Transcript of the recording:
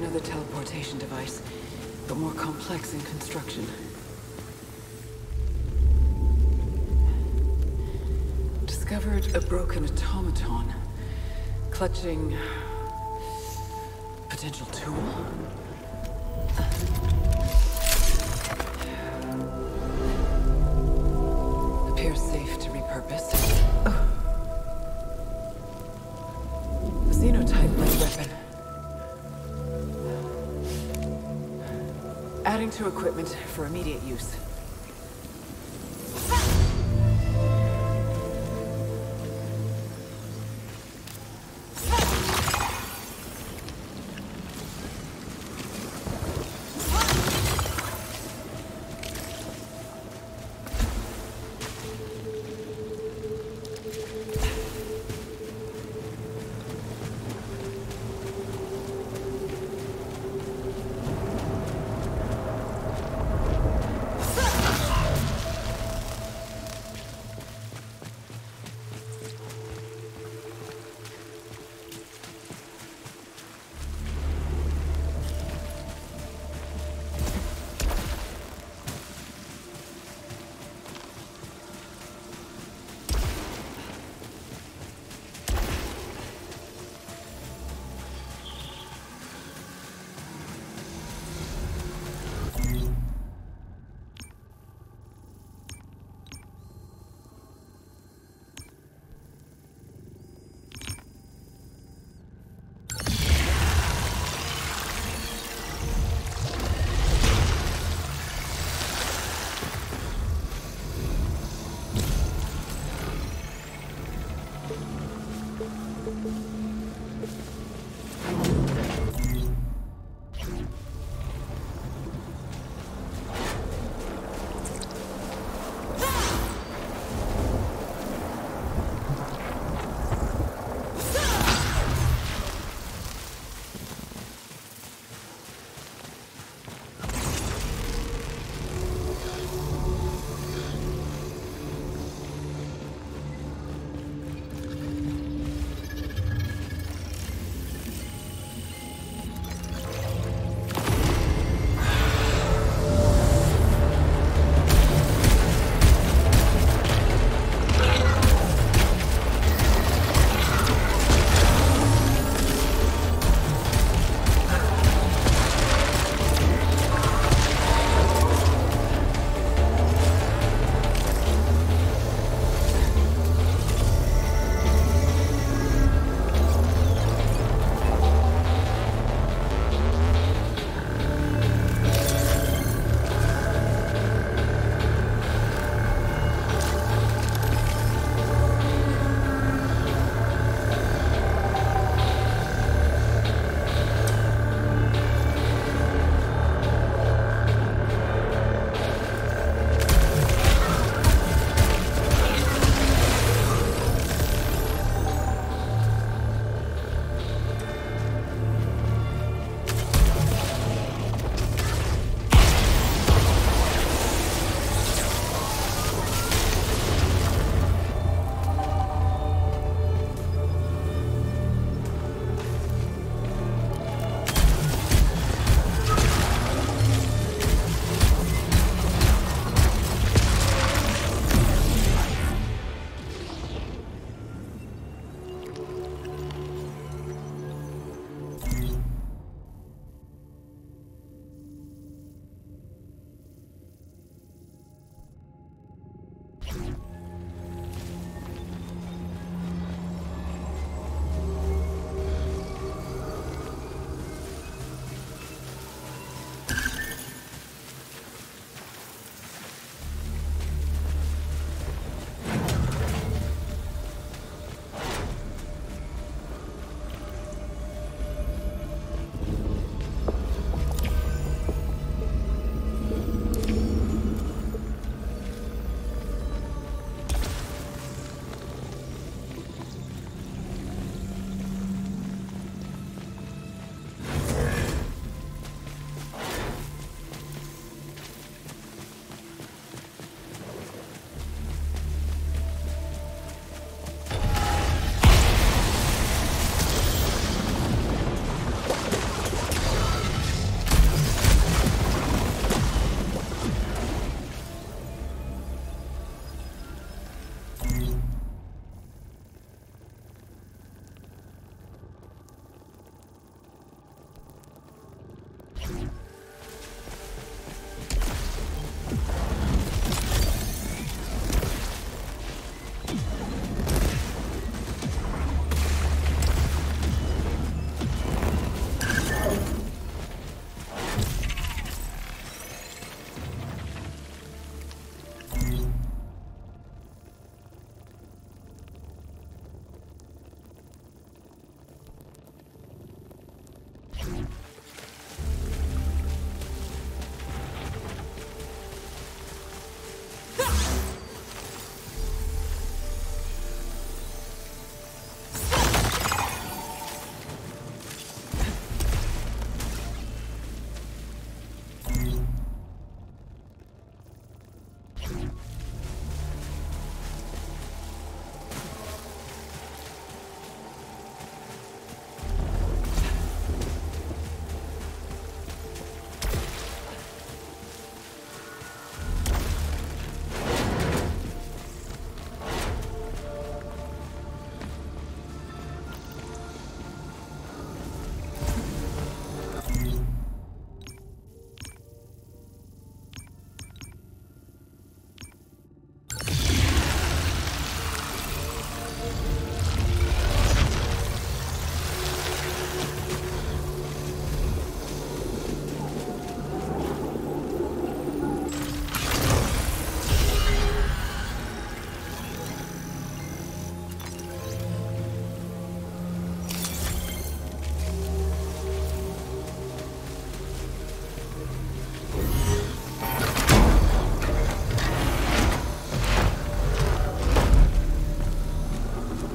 another teleportation device, but more complex in construction. Discovered a broken automaton, clutching potential tool. Appears safe to repurpose. A xenotype-like weapon. Adding to equipment for immediate use.